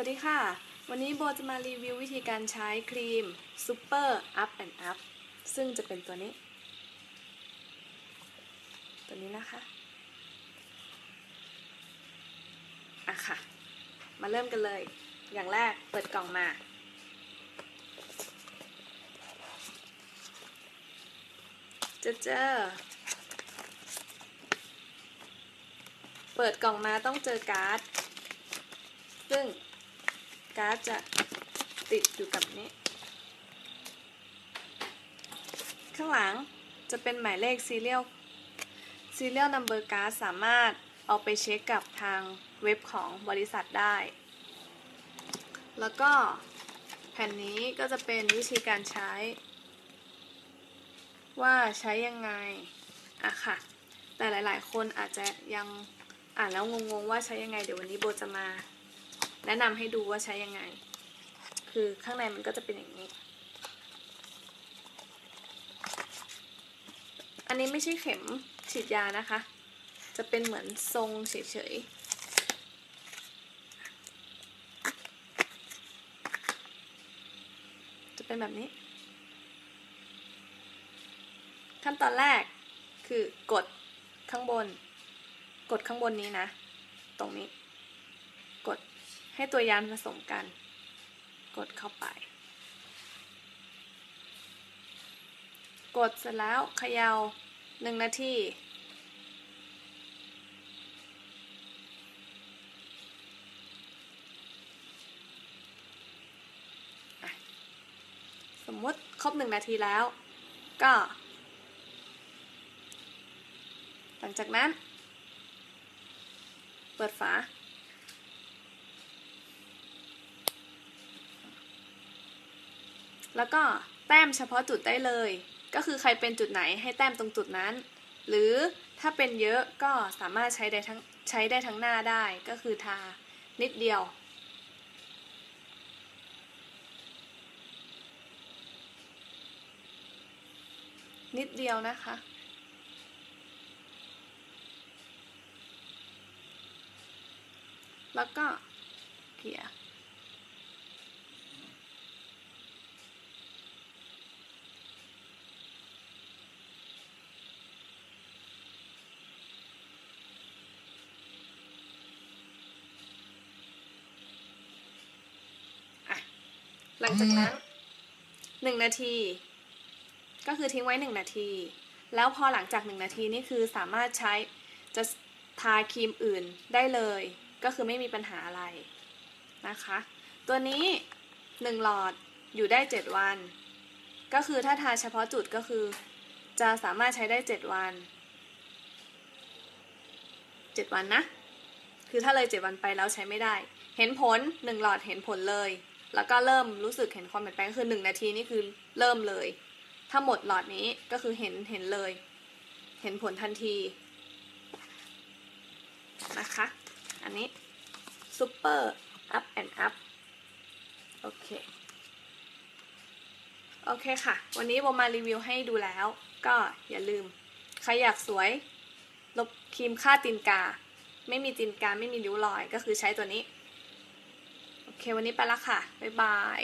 สวัสดีค่ะวันนี้โบจะมารีวิววิธีการใช้ครีม Super Up and Up ซึ่งจะเป็นตัวนี้นะคะอ่ะค่ะมาเริ่มกันเลยอย่างแรกเปิดกล่องมาเจอเปิดกล่องมาต้องเจอการ์ดซึ่งการ์ดจะติดอยู่กับนี้ข้างหลังจะเป็นหมายเลขซีเรียลนัมเบอร์การ์ดสามารถเอาไปเช็คกับทางเว็บของบริษัทได้แล้วก็แผ่นนี้ก็จะเป็นวิธีการใช้ว่าใช้ยังไงอ่ะค่ะแต่หลายๆคนอาจจะยังอ่านแล้วงงๆว่าใช้ยังไงเดี๋ยววันนี้โบจะมาแนะนำให้ดูว่าใช้ยังไงคือข้างในมันก็จะเป็นอย่างนี้อันนี้ไม่ใช่เข็มฉีดยานะคะจะเป็นเหมือนทรงเฉยๆจะเป็นแบบนี้ขั้นตอนแรกคือกดข้างบนนี้นะตรงนี้กดให้ตัวยาผสมกันกดเข้าไปกดเสร็จแล้วเขย่า1 นาทีสมมติครบ1 นาทีแล้วก็หลังจากนั้นเปิดฝาแล้วก็แต้มเฉพาะจุดได้เลยก็คือใครเป็นจุดไหนให้แต้มตรงจุดนั้นหรือถ้าเป็นเยอะก็สามารถใช้ได้ทั้งหน้าได้ก็คือทานิดเดียวนะคะแล้วก็เกลี่ยหลังจากนั้น1 นาทีก็คือทิ้งไว้1 นาทีแล้วพอหลังจาก1 นาทีนี่คือสามารถใช้จะทาครีมอื่นได้เลยก็คือไม่มีปัญหาอะไรนะคะตัวนี้1 หลอดอยู่ได้7 วันก็คือถ้าทาเฉพาะจุดก็คือจะสามารถใช้ได้7 วันนะคือถ้าเลย7 วันไปแล้วใช้ไม่ได้เห็นผล1 หลอดเห็นผลเลยแล้วก็เริ่มรู้สึกเห็นความเปลี่ยนแปลงคือ1 นาทีนี่คือเริ่มเลยถ้าหมดหลอดนี้ก็คือเห็นเลยเห็นผลทันทีนะคะอันนี้ Super Up and Up โอเคค่ะวันนี้ผมมารีวิวให้ดูแล้วก็อย่าลืมใครอยากสวยลบครีมฆ่าตีนกาไม่มีตีนกาไม่มีริ้วรอยก็คือใช้ตัวนี้โอเควันนี้ไปละค่ะบ๊ายบาย